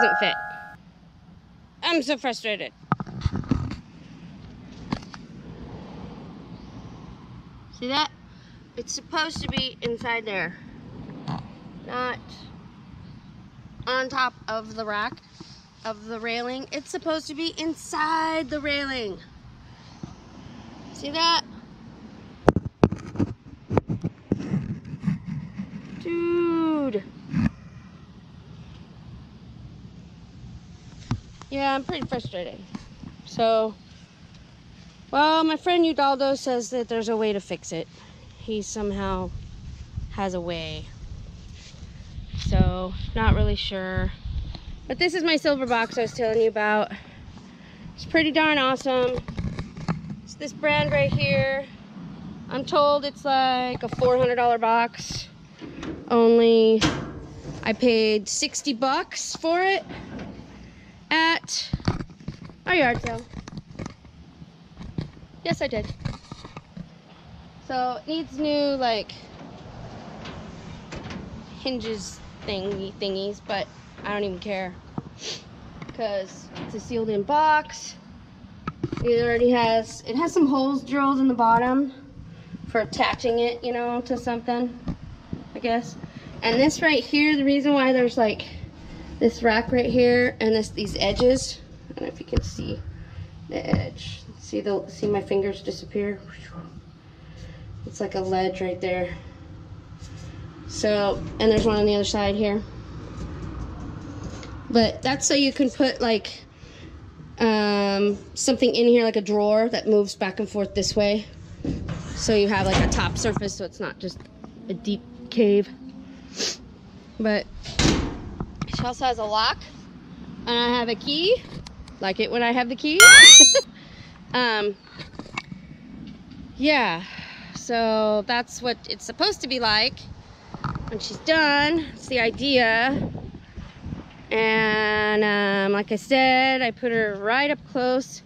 doesn't fit. I'm so frustrated. See that? It's supposed to be inside there, not on top of the rack, of the railing. It's supposed to be inside the railing. See that? Dude. Yeah, I'm pretty frustrated. So, well, my friend Udaldo says that there's a way to fix it. He somehow has a way. So, not really sure. But this is my silver box I was telling you about. It's pretty darn awesome. It's this brand right here. I'm told it's like a $400 box. Only I paid 60 bucks for it at our yard sale. Yes, I did. So it needs new, like, hinges thingies, but I don't even care because it's a sealed in box. It already has, it has some holes drilled in the bottom for attaching it, you know, to something, I guess. And this right here, the reason why there's like this rack right here and these edges, I don't know if you can see the edge. See my fingers disappear? It's like a ledge right there. So, and there's one on the other side here. But that's so you can put like something in here, like a drawer that moves back and forth this way. So you have like a top surface, so it's not just a deep cave. But she also has a lock, and I have a key. Like it when I have the key. Yeah, so that's what it's supposed to be like. When she's done, it's the idea. And like I said, I put her right up close.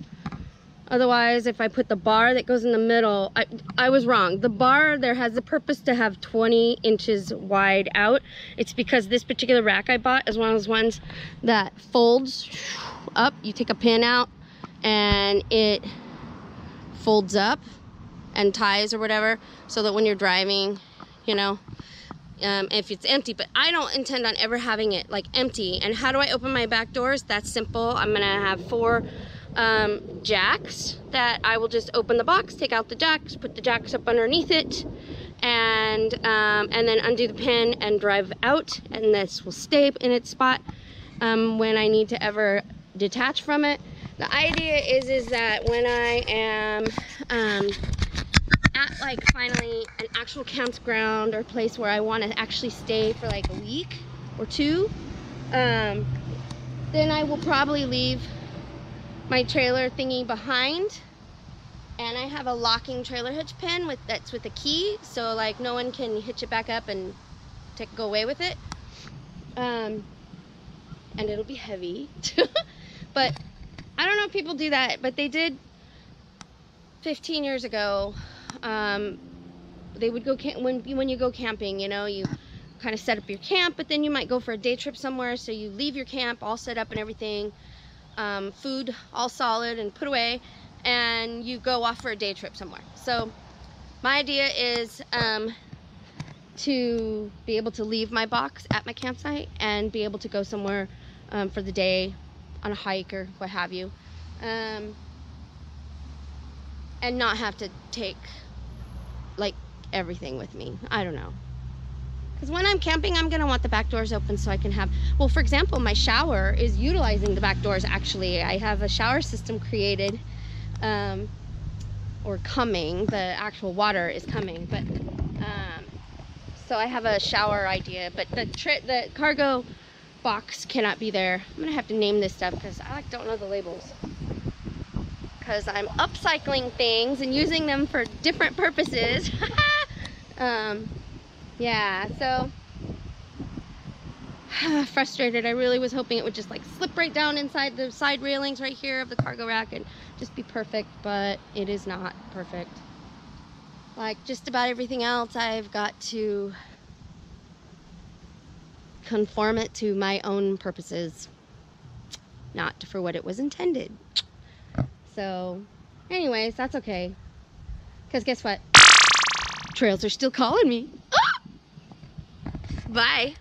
Otherwise, if I put the bar that goes in the middle, I was wrong. The bar there has the purpose to have 20 inches wide out. It's because this particular rack I bought is one of those ones that folds up. You take a pin out and it folds up and ties or whatever, so that when you're driving, you know, if it's empty. But I don't intend on ever having it like empty. And how do I open my back doors? That's simple. I'm gonna have 4 jacks that I will just open the box, take out the jacks, put the jacks up underneath it, and then undo the pin and drive out, and this will stay in its spot when I need to ever detach from it. The idea is that when I am at like finally an actual campground or place where I want to actually stay for like a week or two, then I will probably leave my trailer thingy behind. And I have a locking trailer hitch pin that's with a key, so like no one can hitch it back up and go away with it. And it'll be heavy. But I don't know if people do that, but they did 15 years ago. They would go when you go camping, you know, you kind of set up your camp, but then you might go for a day trip somewhere, so you leave your camp all set up and everything, food all solid and put away, and you go off for a day trip somewhere. So my idea is to be able to leave my box at my campsite and be able to go somewhere for the day on a hike or what have you, and not have to take like everything with me. I don't know, because when I'm camping, I'm gonna want the back doors open so I can have, well, for example, my shower is utilizing the back doors. Actually, I have a shower system created, or coming, the actual water is coming, but so I have a shower idea, but the cargo box cannot be there. I'm gonna have to name this stuff because I don't know the labels, because I'm upcycling things and using them for different purposes. Yeah, so frustrated. I really was hoping it would just like slip right down inside the side railings right here of the cargo rack and just be perfect, but it is not perfect. Like just about everything else, I've got to conform it to my own purposes. not for what it was intended. So, anyways, that's okay. Because guess what? Trails are still calling me. Bye.